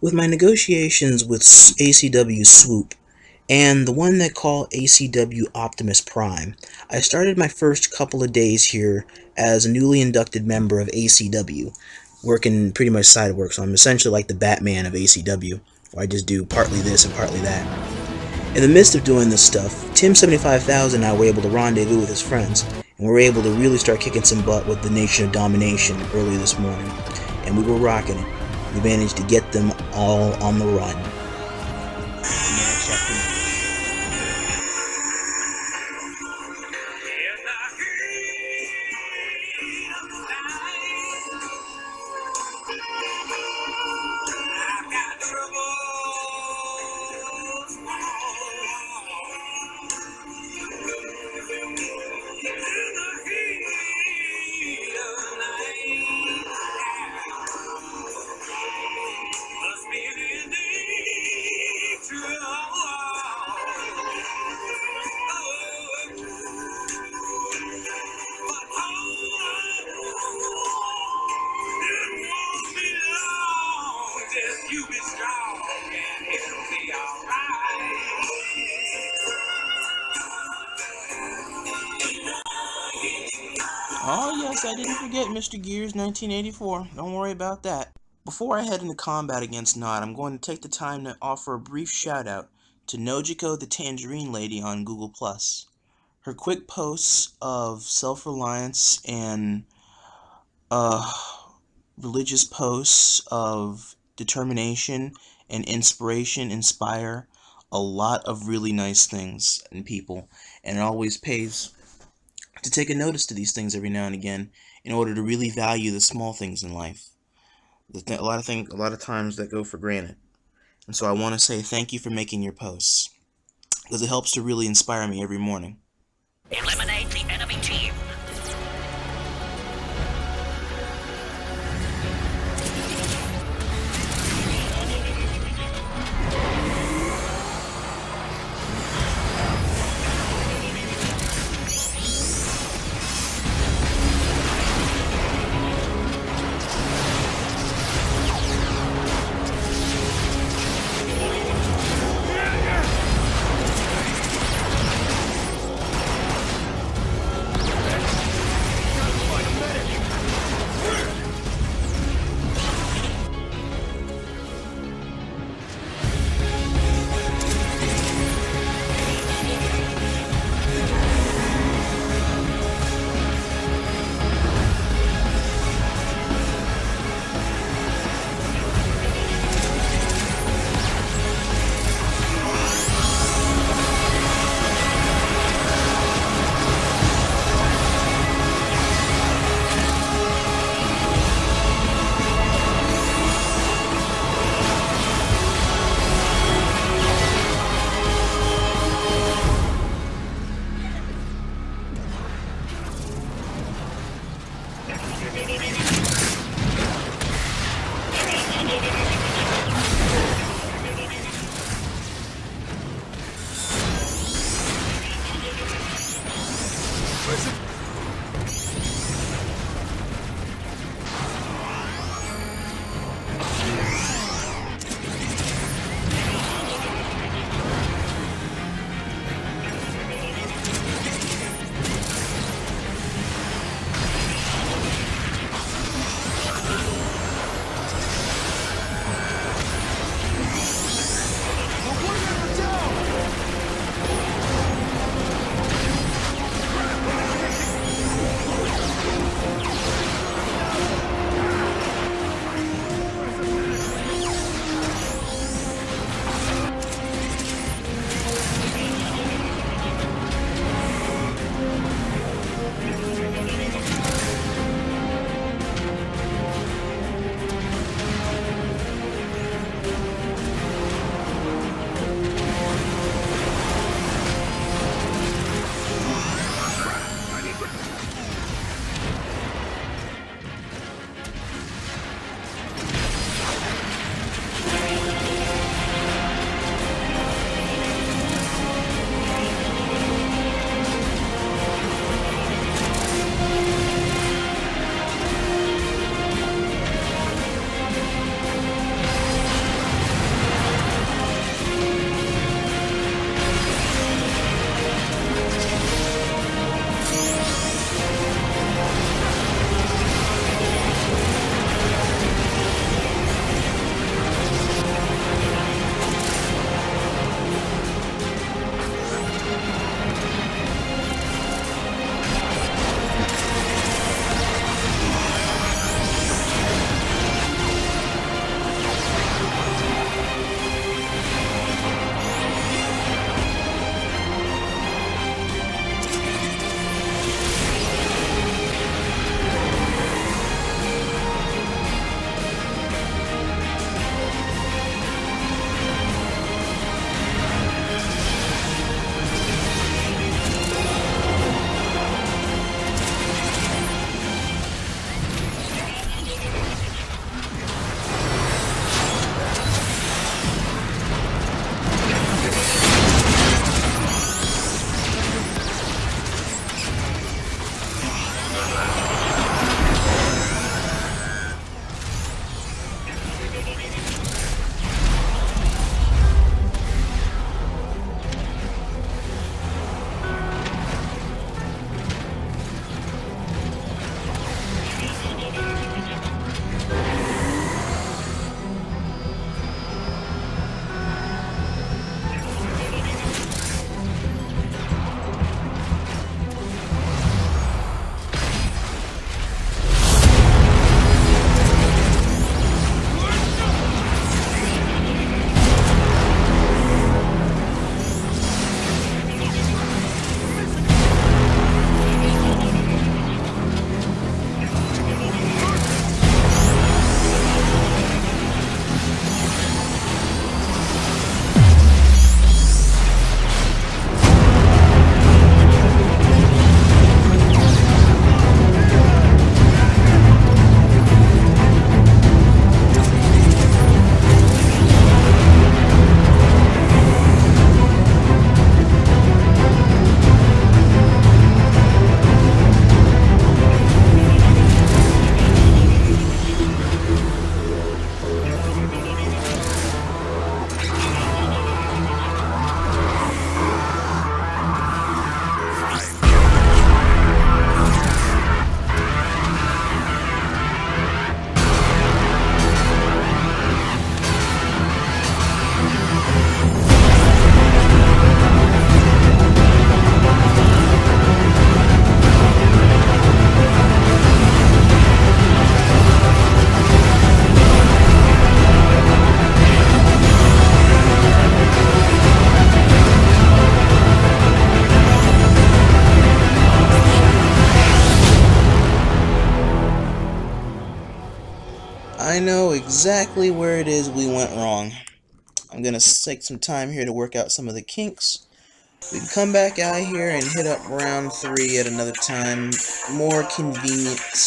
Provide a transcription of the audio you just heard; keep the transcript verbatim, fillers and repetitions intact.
With my negotiations with A C W Swoop, and the one they call A C W Optimus Prime, I started my first couple of days here as a newly inducted member of A C W, working pretty much side work, so I'm essentially like the Batman of A C W, where I just do partly this and partly that. In the midst of doing this stuff, Tim seventy-five thousand and I were able to rendezvous with his friends, and we were able to really start kicking some butt with the Nation of Domination early this morning, and we were rocking it. We managed to get them all on the run. Oh yes, I didn't forget Mister Gears nineteen eighty-four, don't worry about that. Before I head into combat against Nod, I'm going to take the time to offer a brief shout out to Nojiko the Tangerine Lady on Google plus. Her quick posts of self-reliance and uh, religious posts of determination and inspiration inspire a lot of really nice things in people, and it always pays to take a notice to these things every now and again in order to really value the small things in life. A lot of things, a lot of times that go for granted. And so I want to say thank you for making your posts, because it helps to really inspire me every morning. Eliminate the enemy team. I know exactly where it is we went wrong. I'm gonna take some time here to work out some of the kinks. We can come back out here and hit up round three at another time. More convenient.